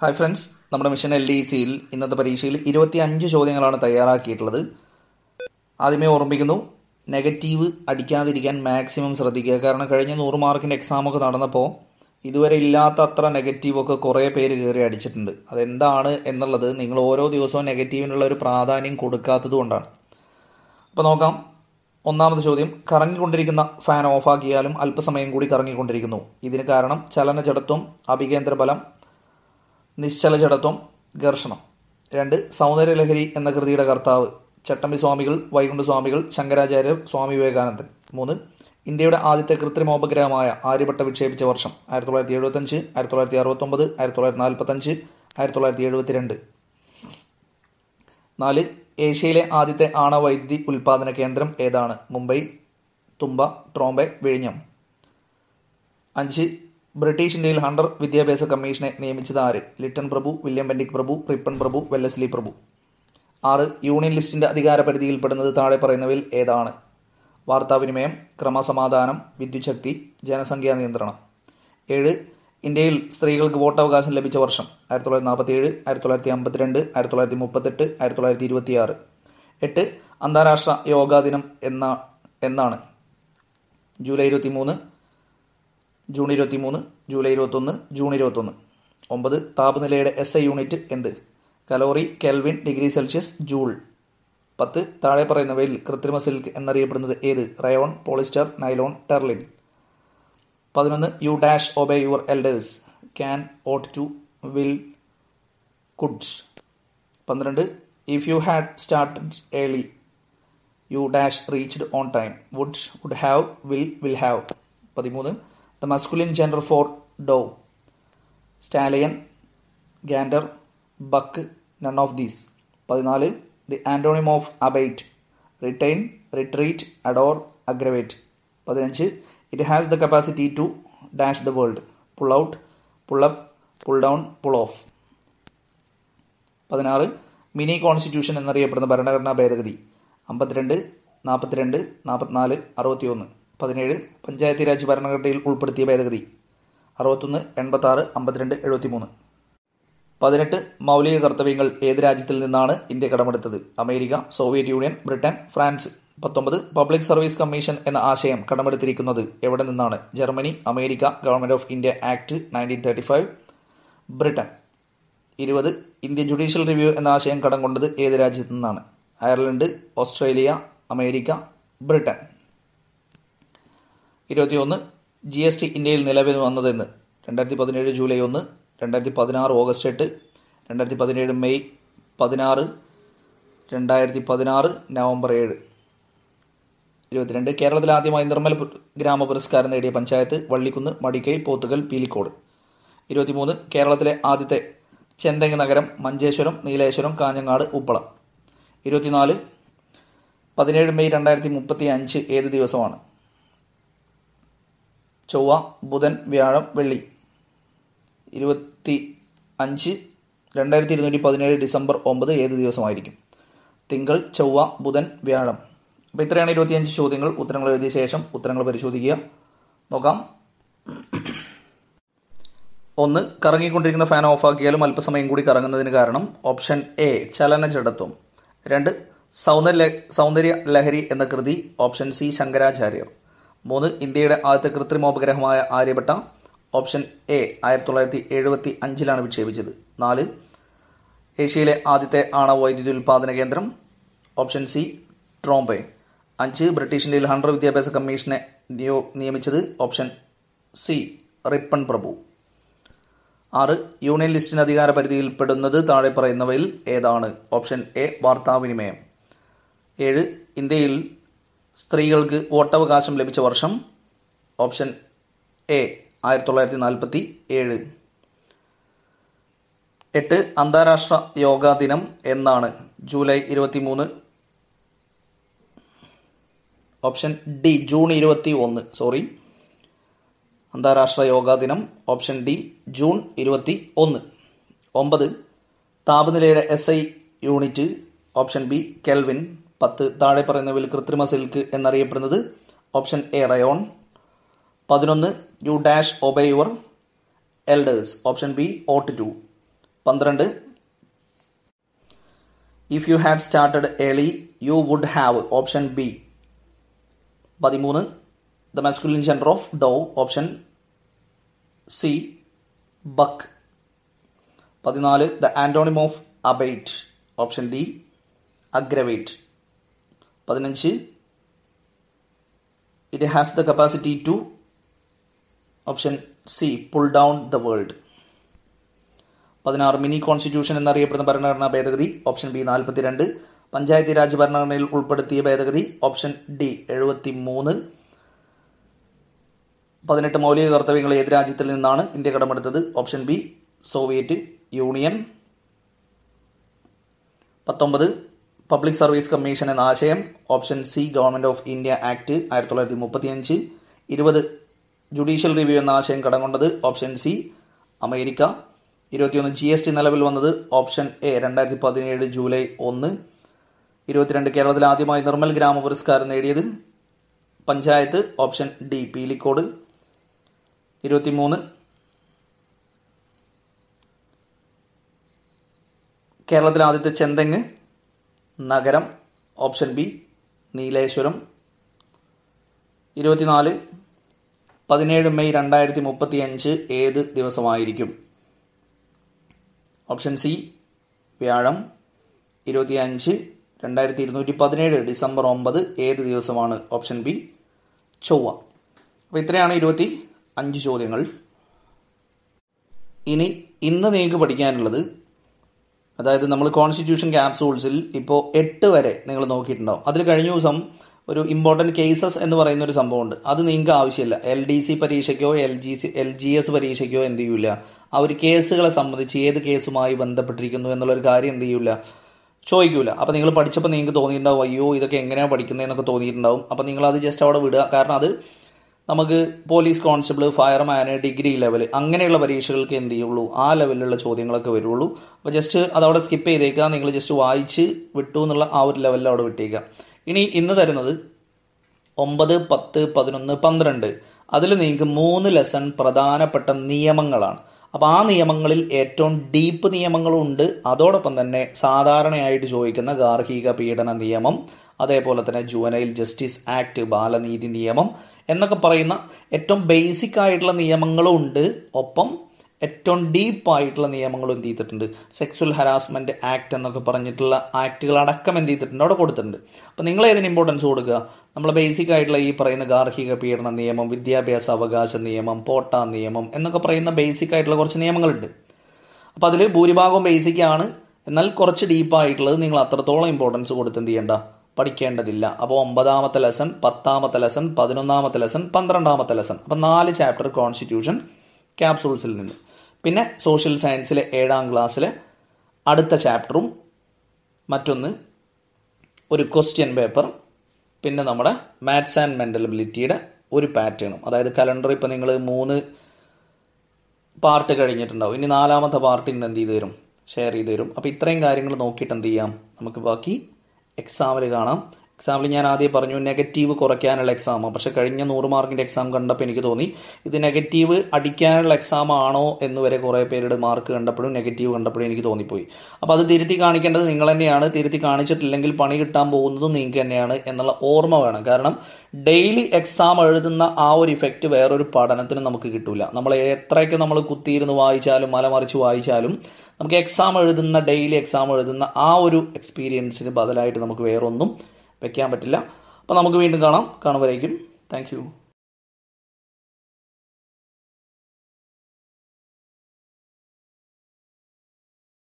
Hi friends, നമ്മുടെ mission LDCയിൽ ഇന്നത്തെ പരീക്ഷയിൽ 25 ചോദ്യങ്ങളാണ് തയ്യാറാക്കിയിട്ടുള്ളത്. ആദ്യമേ ഓർമ്മിക്കുന്നു, നെഗറ്റീവ് അടിക്കാതിരിക്കാൻ മാക്സിമം ശ്രദ്ധിക്കുക. കാരണം കഴിഞ്ഞ 100 മാർക്കിൻ്റെ എക്സാമൊക്കെ നടന്നപ്പോൾ ഇതുവരെ ഇല്ലാത്ത അത്ര നെഗറ്റീവൊക്കെ കുറേ പേര് കയറി അടിച്ചിട്ടുണ്ട്. അതെന്താണ് എന്നുള്ളത് നിങ്ങൾ ഓരോ ദിവസവും നെഗറ്റീവിനുള്ള ഒരു പ്രാധാന്യം കൊടുക്കാത്തത് കൊണ്ടാണ്. അപ്പോൾ നോക്കാം. ഒന്നാമത് ചോദ്യം, കറങ്ങിക്കൊണ്ടിരിക്കുന്ന ഫാൻ ഓഫാക്കിയാലും അല്പസമയം കൂടി കറങ്ങിക്കൊണ്ടിരിക്കുന്നു. ഇതിന് കാരണം ചലനജഡത്വം, അഭികേന്ദ്രബലം, നിശ്ചലജഡത്വം, ഘർഷണം. 2. സൗന്ദര്യലഹരി എന്ന കൃതിയുടെ കർത്താവ് ചട്ടമ്പി സ്വാമികൾ, വൈകുണ്ഠസ്വാമികൾ, ശങ്കരാചാര്യർ, സ്വാമി വിവേകാനന്ദൻ. 3. ഇന്ത്യയുടെ ആദ്യത്തെ കൃത്രിമോപഗ്രഹമായ ആര്യഭട്ട വിക്ഷേപിച്ച വർഷം 1975, 1969, 1945, 1972. 4. ഏഷ്യയിലെ ആദ്യത്തെ ആണവൈദ്യുതി ഉൽപ്പാദന കേന്ദ്രം ഏതാണ്? മുംബൈ, തുമ്പ, ട്രോംബെ, വിഴിഞ്ഞം. 5. ബ്രിട്ടീഷ് ഇന്ത്യയിൽ ഹണ്ടർ വിദ്യാഭ്യാസ കമ്മീഷനെ നിയമിച്ചത് ആര്? ലിറ്റൺ പ്രഭു, വില്യം ബെന്റിക് പ്രഭു, റിപ്പൺ പ്രഭു, വെല്ലസ്ലി പ്രഭു. 6. യൂണിയൻ ലിസ്റ്റിൻ്റെ അധികാരപരിധിയിൽപ്പെടുന്നത് താഴെ പറയുന്നവയിൽ ഏതാണ്? വാർത്താവിനിമയം, ക്രമസമാധാനം, വിദ്യുച്ഛക്തി, ജനസംഖ്യാ നിയന്ത്രണം. 7. ഇന്ത്യയിൽ സ്ത്രീകൾക്ക് വോട്ടവകാശം ലഭിച്ച വർഷം 1947, 1952, 1938, 1926. 8. അന്താരാഷ്ട്ര യോഗാ ദിനം എന്നാണ്? July 23, June 23, July 21, June 21. 9. താപനിലയുടെ SI യൂണിറ്റ് എന്ത്? Calorie, kelvin, degree Celsius, joule. 10. താഴെ പറയുന്നവയിൽ കൃത്രിമ സിൽക്ക് എന്നറിയപ്പെടുന്നത് ഏത്? Rayon, polyester, nylon, terylene. 11. You dash obey your elders, can, ought to, will, could. 12. If you had started early you dash reached on time, would, would have, will, will have. 13. The masculine gender for doe, stallion, gander, buck, none of these. 14. The antonym of abate, retain, retreat, adore, aggravate. 15. It has the capacity to dash the world, pull out, pull up, pull down, pull off. 16. Mini constitution എന്നറിയപ്പെടുന്ന ഭരണഘടനാ ഭേദഗതി 52, 42, 44, 61. 17. പഞ്ചായത്തി രാജ് ഭരണഘടനയിൽ ഉൾപ്പെടുത്തിയ ഭേദഗതി 61, 86, 52, 73. 18. മൗലിക കർത്തവ്യങ്ങൾ ഏത് രാജ്യത്തിൽ നിന്നാണ് ഇന്ത്യ കടമെടുത്തത്? America, Soviet Union, Britain, France. 19. Public service commission എന്ന ആശയം കടമെടുത്തിരിക്കുന്നത് എവിടെ നിന്നാണ്? Germany, America, government of India act 1935, Britain. 20. India judicial review എന്ന ആശയം കടം കൊണ്ടത് ഏത് രാജ്യത്തു നിന്നാണ്? Ireland, Australia, America, Britain. 21. GST ഇന്ത്യയിൽ നിലവിൽ വന്നതെന്ന്? 2017 ജൂലൈ 1, 2016 ഓഗസ്റ്റ് 8, 2017 മെയ് 16, 2016 നവംബർ 7. 22. കേരളത്തിൽ ആദ്യമായി നിർമ്മൽ ഗ്രാമ പുരസ്കാരം നേടിയ പഞ്ചായത്ത്? വള്ളിക്കുന്ന്, മടിക്കൈ, പോത്തുകൽ, പീലിക്കോട്. 23. കേരളത്തിലെ ആദ്യത്തെ ചെന്തെങ്ങ് നഗരം? മഞ്ചേശ്വരം, നീലേശ്വരം, കാഞ്ഞങ്ങാട്, ഉപ്പള. 24. 17 മെയ് 2035 ഏത് ദിവസമാണ്? ചൊവ്വ, ബുധൻ, വ്യാഴം, വെള്ളി. 25. 2217 ഡിസംബർ 9 ഏത് ദിവസമായിരിക്കും? തിങ്കൾ, ചൊവ്വ, ബുധൻ, വ്യാഴം. അപ്പോൾ ഇത്രയാണ് 25 ചോദ്യങ്ങൾ. ഉത്തരങ്ങൾ എഴുതിയ ശേഷം ഉത്തരങ്ങൾ പരിശോധിക്കുക. നോക്കാം. 1. കറങ്ങിക്കൊണ്ടിരിക്കുന്ന ഫാൻ ഓഫാക്കിയാലും അല്പസമയം കൂടി കറങ്ങുന്നതിന് കാരണം? Option A, ചലനജഡത്വം. 2. സൗന്ദര്യലഹരി എന്ന കൃതി? ഓപ്ഷൻ C, ശങ്കരാചാര്യർ. 3. ഇന്ത്യയുടെ ആദ്യത്തെ കൃത്രിമോപഗ്രഹമായ ആര്യഭട്ട? ഓപ്ഷൻ A, 1975 വിക്ഷേപിച്ചത്. 4. ഏഷ്യയിലെ ആദ്യത്തെ ആണവ വൈദ്യുതി ഉൽപ്പാദന കേന്ദ്രം? Option C, Trombay. 5. ബ്രിട്ടീഷ് ഇന്ത്യയിൽ ഹണ്ടർ വിദ്യാഭ്യാസ കമ്മീഷനെ നിയമിച്ചത്? ഓപ്ഷൻ C, റിപ്പൺ പ്രഭു. 6. യൂണിയൻ ലിസ്റ്റിന് അധികാരപരിധിയിൽപ്പെടുന്നത് താഴെ പറയുന്നവയിൽ ഏതാണ്? ഓപ്ഷൻ A, വാർത്താവിനിമയം. 7. ഇന്ത്യയിൽ സ്ത്രീകൾക്ക് വോട്ടവകാശം ലഭിച്ച വർഷം? Option A, 1947. 8. അന്താരാഷ്ട്ര യോഗാ ദിനം എന്നാണ്? ജൂലൈ 23. Option D, June 21. അന്താരാഷ്ട്ര യോഗാ ദിനം ഓപ്ഷൻ D, ജൂൺ 21. 9. താപനിലയുടെ SI unit? Option B, kelvin. 10. താഴെ പറയുന്നവയിൽ കൃത്രിമ സിൽക്ക് എന്നറിയപ്പെടുന്നത്? Option A, rayon. 11. You dash obey your elders? Option B, ought to. 12. If you had started early, you would have option B. 13. The masculine gender of dove, option C, buck. 14. The antonym of abate, option D, aggravate. 15. It has the capacity to, option C, pull down the world. 16. Mini Constitution എന്നറിയപ്പെടുന്ന ഭരണഘടനാ ഭേദഗതി option B 42. Panchayati Raj ഭരണഘടനയിൽ ഉൾപ്പെടുത്തിയ ഭേദഗതി option D 73. 18. മൗലിക കർത്തവ്യങ്ങൾ ഏത് രാജ്യത്തിൽ നിന്നാണ് ഇന്ത്യ കടമെടുത്തത് option B Soviet Union. 19. Public service commission എന്ന ആശയം option C government of India act 1935. 20. Judicial review എന്ന ആശയം കടം കൊണ്ടത് ഓപ്ഷൻ സി അമേരിക്ക. 21. GST നിലവിൽ വന്നത് ഓപ്ഷൻ എ 2017 ജൂലൈ 1. 22. കേരളത്തിൽ ആദ്യമായി നിർമ്മൽ ഗ്രാമ പുരസ്കാരം നേടിയത് പഞ്ചായത്ത് ഓപ്ഷൻ ഡി പീലിക്കോട്. 23. കേരളത്തിലെ ആദ്യത്തെ ചെന്തെങ്ങ് നഗരം ഓപ്ഷൻ ബി നീലേശ്വരം. 24. 17 മെയ് 2035 ഏത് ദിവസമായിരിക്കും ഓപ്ഷൻ സി വ്യാഴം. 25. 2217 ഡിസംബർ 9 ഏത് ദിവസമാണ് ഓപ്ഷൻ ബി ചൊവ്വ. അപ്പോൾ ഇത്രയാണ് 25 ചോദ്യങ്ങൾ. ഇനി ഇന്ന് നിങ്ങൾക്ക് പഠിക്കാനുള്ളത്, അതായത് നമ്മൾ കോൺസ്റ്റിറ്റ്യൂഷൻ ക്യാപ്സൂൾസിൽ ഇപ്പോൾ 8 വരെ നിങ്ങൾ നോക്കിയിട്ടുണ്ടാവും. അതിൽ കഴിഞ്ഞ ദിവസം ഒരു ഇമ്പോർട്ടൻറ്റ് കേസസ് എന്ന് പറയുന്ന ഒരു സംഭവമുണ്ട്. അത് നിങ്ങൾക്ക് ആവശ്യമില്ല. LDC പരീക്ഷയ്ക്കോ LGS പരീക്ഷയ്ക്കോ എന്ത് ചെയ്യില്ല, ആ ഒരു കേസുകളെ സംബന്ധിച്ച് ഏത് കേസുമായി ബന്ധപ്പെട്ടിരിക്കുന്നു എന്നുള്ളൊരു കാര്യം എന്ത് ചെയ്യില്ല, ചോദിക്കില്ല. അപ്പോൾ നിങ്ങൾ പഠിച്ചപ്പോൾ നിങ്ങൾക്ക് തോന്നിയിട്ടുണ്ടാവും അയ്യോ ഇതൊക്കെ എങ്ങനെയാണ് പഠിക്കുന്നതെന്നൊക്കെ തോന്നിയിട്ടുണ്ടാവും. അപ്പോൾ നിങ്ങളത് ജസ്റ്റ് അവിടെ വിടുക. കാരണം അത് നമുക്ക് പോലീസ് കോൺസ്റ്റബിൾ, ഫയർമാന്, ഡിഗ്രി ലെവൽ അങ്ങനെയുള്ള പരീക്ഷകൾക്ക് എന്ത് ചെയ്യുള്ളൂ, ആ ലെവലിലുള്ള ചോദ്യങ്ങളൊക്കെ വരുള്ളൂ. അപ്പോൾ ജസ്റ്റ് അതവിടെ സ്കിപ്പ് ചെയ്തേക്കുക. നിങ്ങൾ ജസ്റ്റ് വായിച്ച് വിട്ടു എന്നുള്ള ആ ഒരു ലെവലിൽ അവിടെ വിട്ടേക്കുക. ഇനി ഇന്ന് തരുന്നത് 9, 10, 11, 12. അതിൽ നിങ്ങൾക്ക് 3 ലെസൺ പ്രധാനപ്പെട്ട നിയമങ്ങളാണ്. അപ്പോൾ ആ നിയമങ്ങളിൽ ഏറ്റവും ഡീപ്പ് നിയമങ്ങളും ഉണ്ട്. അതോടൊപ്പം തന്നെ സാധാരണയായിട്ട് ചോദിക്കുന്ന ഗാർഹിക പീഡന നിയമം, അതേപോലെ തന്നെ ജുവനൈൽ ജസ്റ്റിസ് ആക്ട്, ബാലനീതി നിയമം എന്നൊക്കെ പറയുന്ന ഏറ്റവും ബേസിക് ആയിട്ടുള്ള നിയമങ്ങളും ഉണ്ട്. ഒപ്പം ഏറ്റവും ഡീപ്പായിട്ടുള്ള നിയമങ്ങളും എന്ത് ചെയ്തിട്ടുണ്ട്, സെക്സ്വൽ ഹരാസ്മെൻറ്റ് ആക്ട് എന്നൊക്കെ പറഞ്ഞിട്ടുള്ള ആക്റ്റുകൾ അടക്കം എന്ത് ചെയ്തിട്ടുണ്ട്, അവിടെ കൊടുത്തിട്ടുണ്ട്. അപ്പോൾ നിങ്ങൾ ഏതിന് ഇമ്പോർട്ടൻസ് കൊടുക്കുക, നമ്മൾ ബേസിക് ആയിട്ടുള്ള ഈ പറയുന്ന ഗാർഹിക പീഡന നിയമം, വിദ്യാഭ്യാസ അവകാശ നിയമം, പോട്ടാ നിയമം എന്നൊക്കെ പറയുന്ന ബേസിക് ആയിട്ടുള്ള കുറച്ച് നിയമങ്ങളുണ്ട്. അപ്പോൾ അതിൽ ഭൂരിഭാഗവും ബേസിക് ആണ്. എന്നാൽ കുറച്ച് ഡീപ്പായിട്ടുള്ളത് നിങ്ങൾ അത്രത്തോളം ഇമ്പോർട്ടൻസ് കൊടുത്ത് എന്ത് ചെയ്യേണ്ട, പഠിക്കേണ്ടതില്ല. അപ്പോൾ 9th lesson, 10th ലെസൻ, 11th ലെസൻ, 12th ലെസൻ. അപ്പോൾ 4 ചാപ്റ്റർ കോൺസ്റ്റിറ്റ്യൂഷൻ ക്യാപ്സൂൾസിൽ നിന്ന്. പിന്നെ സോഷ്യൽ സയൻസിലെ 7th ക്ലാസ്സിലെ അടുത്ത ചാപ്റ്ററും, മറ്റൊന്ന് ഒരു ക്വസ്റ്റ്യൻ പേപ്പർ, പിന്നെ നമ്മുടെ മാത്സ് ആൻഡ് മെൻ്റൽ എബിലിറ്റിയുടെ ഒരു പാറ്റേണും. അതായത് കലണ്ടർ ഇപ്പോൾ നിങ്ങൾ 3 പാർട്ട് കഴിഞ്ഞിട്ടുണ്ടാവും. ഇനി 4th പാർട്ട് ഇന്ന് എന്ത് ചെയ്ത് തരും, ഷെയർ ചെയ്ത് തരും. അപ്പോൾ ഇത്രയും കാര്യങ്ങൾ നോക്കിയിട്ട് എന്ത് ചെയ്യാം, നമുക്ക് ബാക്കി എക്സാമിൽ കാണാം. എക്സാമിൽ ഞാൻ ആദ്യം പറഞ്ഞു നെഗറ്റീവ് കുറയ്ക്കാനുള്ള എക്സാമാണ്. പക്ഷേ കഴിഞ്ഞ 100 മാർക്കിൻ്റെ എക്സാം കണ്ടപ്പോൾ എനിക്ക് തോന്നി ഇത് നെഗറ്റീവ് അടിക്കാനുള്ള എക്സാം ആണോ എന്ന് വരെ കുറേ പേരുടെ മാർക്ക് കണ്ടപ്പോഴും നെഗറ്റീവ് കണ്ടപ്പോഴും എനിക്ക് തോന്നിപ്പോയി. അപ്പോൾ അത് തിരുത്തി കാണിക്കേണ്ടത് നിങ്ങൾ തന്നെയാണ്. തിരുത്തി കാണിച്ചിട്ടില്ലെങ്കിൽ പണി കിട്ടാൻ പോകുന്നതും നിങ്ങൾക്ക് തന്നെയാണ് എന്നുള്ള ഓർമ്മ വേണം. കാരണം ഡെയിലി എക്സാം എഴുതുന്ന ആ ഒരു ഇഫക്റ്റ് വേറൊരു പഠനത്തിന് നമുക്ക് കിട്ടില്ല. നമ്മൾ എത്രയൊക്കെ നമ്മൾ കുത്തിയിരുന്ന് വായിച്ചാലും മലമറിച്ച് വായിച്ചാലും നമുക്ക് എക്സാം എഴുതുന്ന, ഡെയിലി എക്സാം എഴുതുന്ന ആ ഒരു എക്സ്പീരിയൻസിന് ബദലായിട്ട് നമുക്ക് വേറൊന്നും വെക്കാൻ പറ്റില്ല. അപ്പോൾ നമുക്ക് വീണ്ടും കാണാം. കാണുമ്പോഴേക്കും താങ്ക് യു.